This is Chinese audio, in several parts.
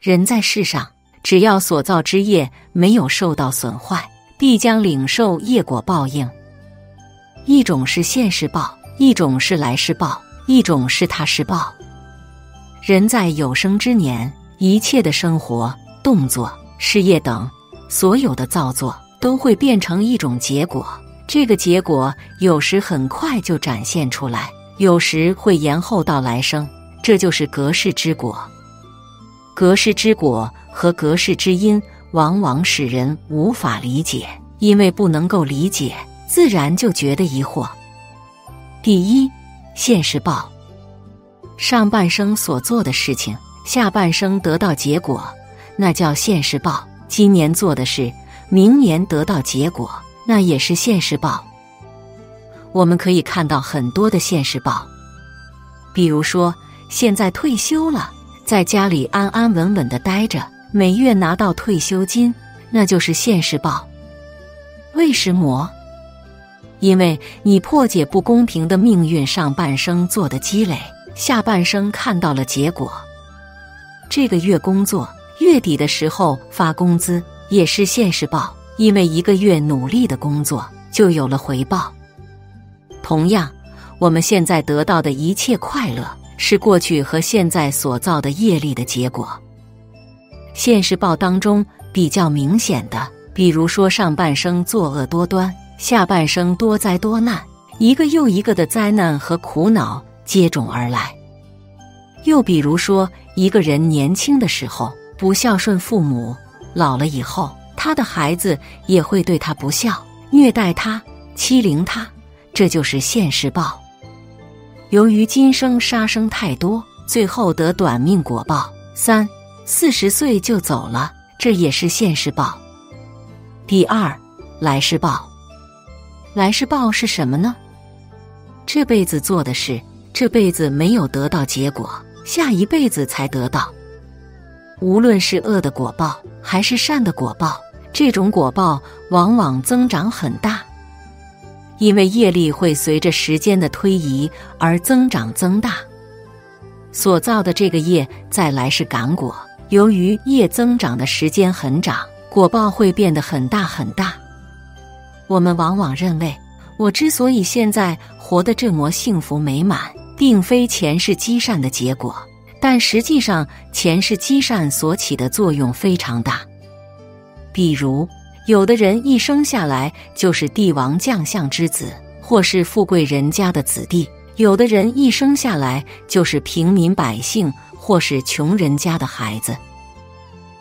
人在世上，只要所造之业没有受到损坏，必将领受业果报应。一种是现世报，一种是来世报，一种是他世报。人在有生之年，一切的生活、动作、事业等，所有的造作都会变成一种结果。这个结果有时很快就展现出来，有时会延后到来生，这就是隔世之果。隔世之果和隔世之因往往使人无法理解，因为不能够理解，自然就觉得疑惑。第一，现世报。上半生所做的事情，下半生得到结果，那叫现世报。今年做的事，明年得到结果，那也是现世报。我们可以看到很多的现世报，比如说现在退休了，在家里安安稳稳地待着，每月拿到退休金，那就是现世报。为什么？因为你破解不公平的命运，上半生做的积累，下半生看到了结果。这个月工作，月底的时候发工资，也是现世报，因为一个月努力的工作就有了回报。同样，我们现在得到的一切快乐，是过去和现在所造的业力的结果。现世报当中比较明显的，比如说上半生作恶多端，下半生多灾多难，一个又一个的灾难和苦恼接踵而来。又比如说，一个人年轻的时候不孝顺父母，老了以后，他的孩子也会对他不孝，虐待他，欺凌他，这就是现世报。由于今生杀生太多，最后得短命果报，30、40岁就走了，这也是现世报。第二，来世报。来世报是什么呢？这辈子做的事，这辈子没有得到结果，下一辈子才得到。无论是恶的果报，还是善的果报，这种果报往往增长很大。因为业力会随着时间的推移而增长增大，所造的这个业再来世感果，由于业增长的时间很长，果报会变得很大很大。我们往往认为，我之所以现在活得这么幸福美满，并非前世积善的结果，但实际上前世积善所起的作用非常大。比如有的人一生下来就是帝王将相之子，或是富贵人家的子弟；有的人一生下来就是平民百姓，或是穷人家的孩子。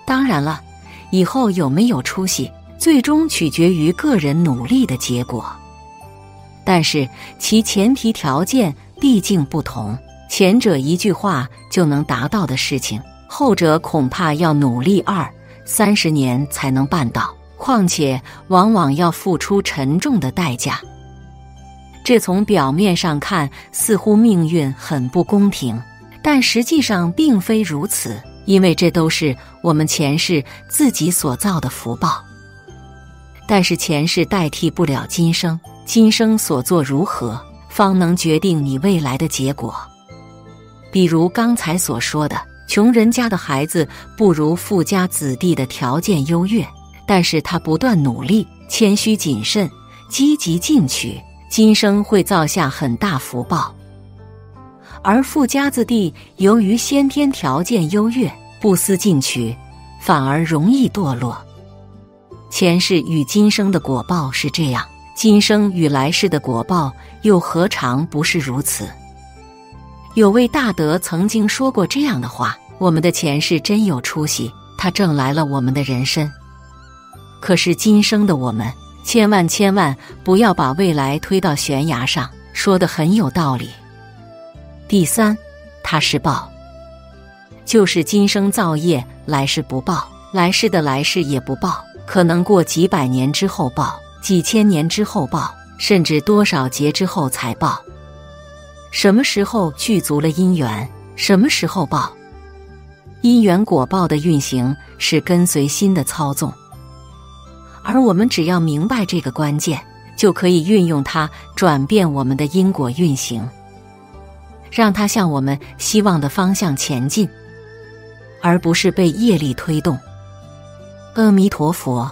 当然了，以后有没有出息，最终取决于个人努力的结果。但是其前提条件毕竟不同，前者一句话就能达到的事情，后者恐怕要努力20、30年才能办到。况且往往要付出沉重的代价，这从表面上看似乎命运很不公平，但实际上并非如此，因为这都是我们前世自己所造的福报。但是前世代替不了今生，今生所做如何，方能决定你未来的结果。比如刚才所说的，穷人家的孩子不如富家子弟的条件优越，但是他不断努力，谦虚谨慎，积极进取，今生会造下很大福报。而富家子弟由于先天条件优越，不思进取，反而容易堕落。前世与今生的果报是这样，今生与来世的果报又何尝不是如此？有位大德曾经说过这样的话：我们的前世真有出息，他挣来了我们的人参。可是今生的我们，千万千万不要把未来推到悬崖上，说得很有道理。第三，他世报，就是今生造业，来世不报，来世的来世也不报，可能过几百年之后报，几千年之后报，甚至多少劫之后才报。什么时候具足了因缘，什么时候报。因缘果报的运行是跟随心的操纵，而我们只要明白这个关键，就可以运用它转变我们的因果运行，让它向我们希望的方向前进。而不是被业力推动。阿弥陀佛，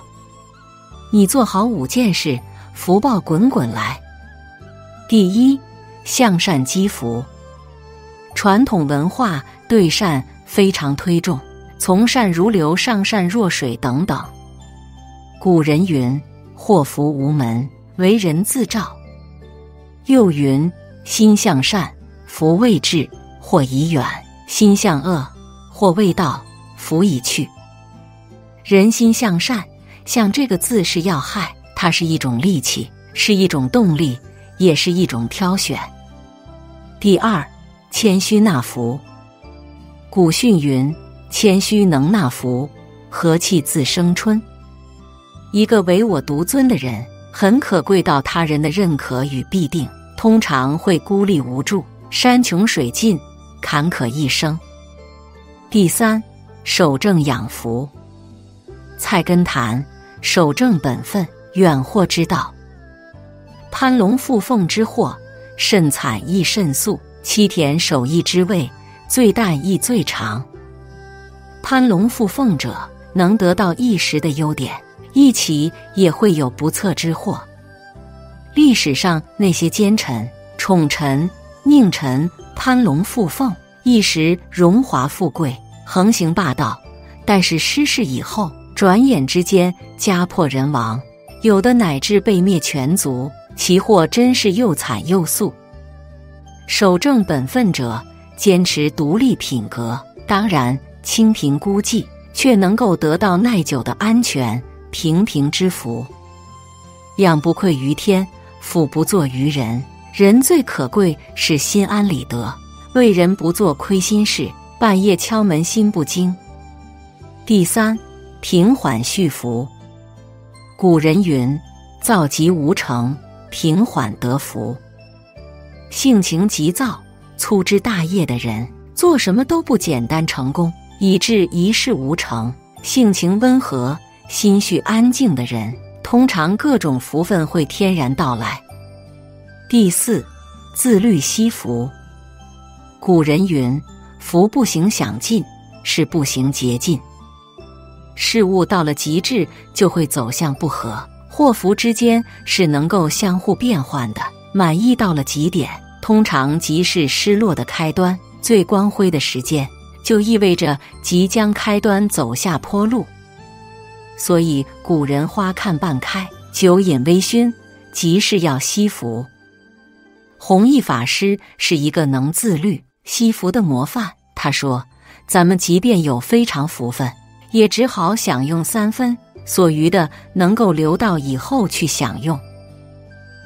你做好5件事，福报滚滚来。第一，向善积福。传统文化对善非常推重，从善如流，上善若水等等。古人云：“祸福无门，为人自照。”又云：“心向善，福未至，祸已远；心向恶，祸未到，福已去。”人心向善，像这个字是要害，它是一种力气，是一种动力，也是一种挑选。第二，谦虚纳福。古训云：“谦虚能纳福，和气自生春。”一个唯我独尊的人，很可贵到他人的认可与必定，通常会孤立无助，山穷水尽，坎坷一生。第三，守正养福。菜根谭：“守正本分，远祸之道。”攀龙附凤之祸，甚惨亦甚速；七田守义之位，最淡亦最长。攀龙附凤者，能得到一时的优点，一起也会有不测之祸。历史上那些奸臣、宠臣、佞臣攀龙附凤，一时荣华富贵，横行霸道，但是失势以后，转眼之间家破人亡，有的乃至被灭全族，其祸真是又惨又速。守正本分者，坚持独立品格，当然清贫孤寂，却能够得到耐久的安全平平之福。仰不愧于天，俯不作于人。人最可贵是心安理得，为人不做亏心事，半夜敲门心不惊。第三，平缓续福。古人云：“躁急无成，平缓得福。”性情急躁、粗枝大叶的人，做什么都不简单成功，以致一事无成；性情温和、心绪安静的人，通常各种福分会天然到来。第四，自律惜福。古人云：“福不行享尽，事不行竭尽。”事物到了极致，就会走向不和，祸福之间是能够相互变换的。满意到了极点，通常即是失落的开端，最光辉的时间，就意味着即将开端走下坡路。所以古人花看半开，酒饮微醺，即是要惜福。弘一法师是一个能自律惜福的模范，他说：“咱们即便有非常福分，也只好享用3分，所余的能够留到以后去享用。”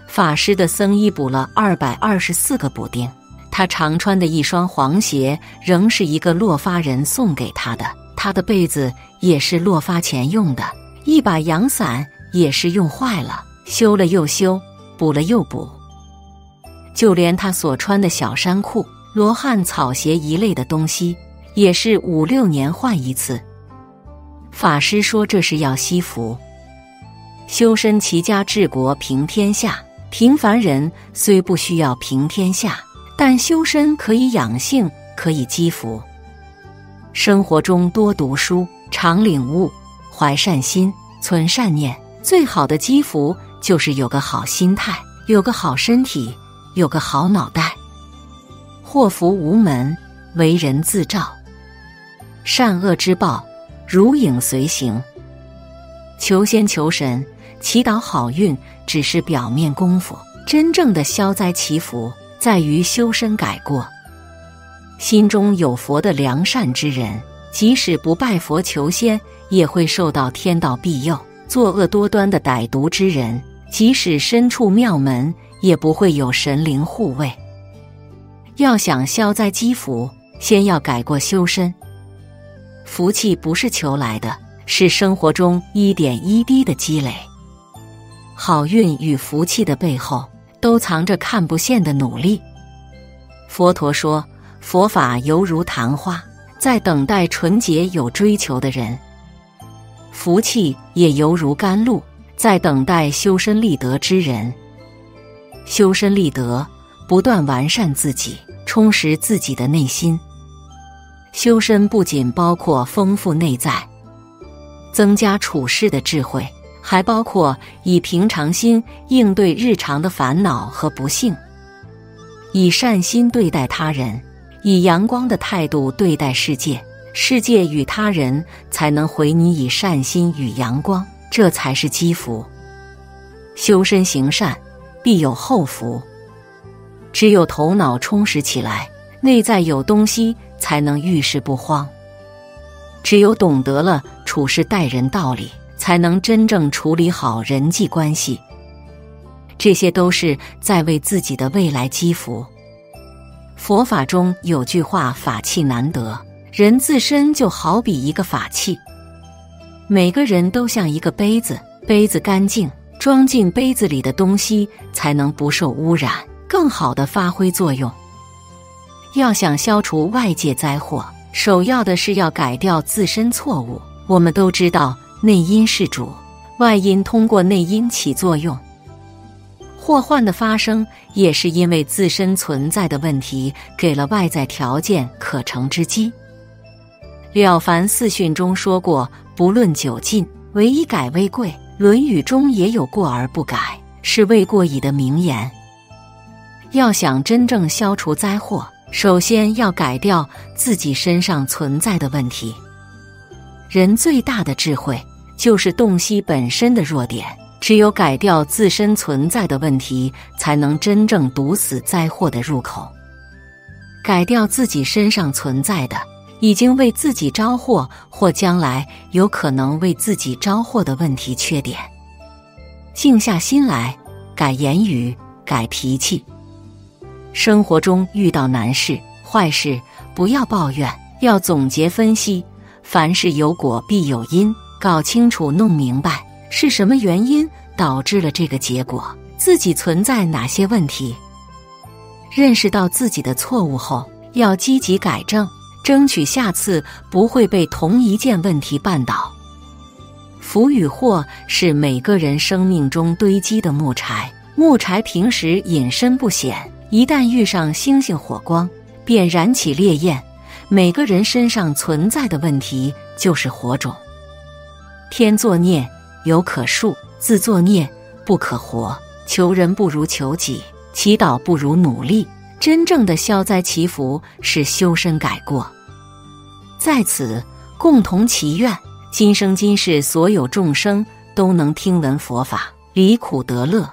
法师的僧衣补了224个补丁，他常穿的一双黄鞋仍是一个落发人送给他的，他的被子也是落发前用的，一把阳伞也是用坏了，修了又修，补了又补。就连他所穿的小衫裤、罗汉草鞋一类的东西，也是5、6年换一次。法师说这是要惜福。修身齐家治国平天下，平凡人虽不需要平天下，但修身可以养性，可以积福。生活中多读书，常领悟，怀善心，存善念，最好的积福就是有个好心态，有个好身体，有个好脑袋。祸福无门，为人自照。善恶之报，如影随形。求仙求神，祈祷好运，只是表面功夫，真正的消灾祈福在于修身改过。心中有佛的良善之人，即使不拜佛求仙，也会受到天道庇佑；作恶多端的歹毒之人，即使身处庙门，也不会有神灵护卫。要想消灾积福，先要改过修身。福气不是求来的，是生活中1点1滴的积累。好运与福气的背后，都藏着看不见的努力。佛陀说，佛法犹如昙花，在等待纯洁有追求的人；福气也犹如甘露，在等待修身立德之人。修身立德，不断完善自己，充实自己的内心。修身不仅包括丰富内在、增加处世的智慧，还包括以平常心应对日常的烦恼和不幸，以善心对待他人，以阳光的态度对待世界，世界与他人才能回你以善心与阳光，这才是积福。修身行善，必有后福。只有头脑充实起来，内在有东西，才能遇事不慌。只有懂得了处事待人道理，才能真正处理好人际关系。这些都是在为自己的未来积福。佛法中有句话，法器难得，人自身就好比一个法器。每个人都像一个杯子，杯子干净，装进杯子里的东西才能不受污染，更好地发挥作用。要想消除外界灾祸，首要的是要改掉自身错误。我们都知道，内因是主，外因通过内因起作用。祸患的发生也是因为自身存在的问题给了外在条件可乘之机。了凡四训中说过，不论久近，唯一改为贵。《论语》中也有过而不改，是未过矣的名言。要想真正消除灾祸，首先要改掉自己身上存在的问题。人最大的智慧就是洞悉本身的弱点，只有改掉自身存在的问题，才能真正堵死灾祸的入口。改掉自己身上存在的，已经为自己招祸或将来有可能为自己招祸的问题缺点。静下心来，改言语，改脾气。生活中遇到难事、坏事，不要抱怨，要总结分析。凡事有果必有因，搞清楚弄明白是什么原因导致了这个结果，自己存在哪些问题。认识到自己的错误后，要积极改正，争取下次不会被同一件问题绊倒。福与祸是每个人生命中堆积的木柴，木柴平时隐身不显，一旦遇上星星火光，便燃起烈焰。每个人身上存在的问题就是火种。天作孽，犹可恕；自作孽，不可活。求人不如求己，祈祷不如努力。真正的消灾祈福是修身改过。在此，共同祈愿，今生今世所有众生都能听闻佛法，离苦得乐。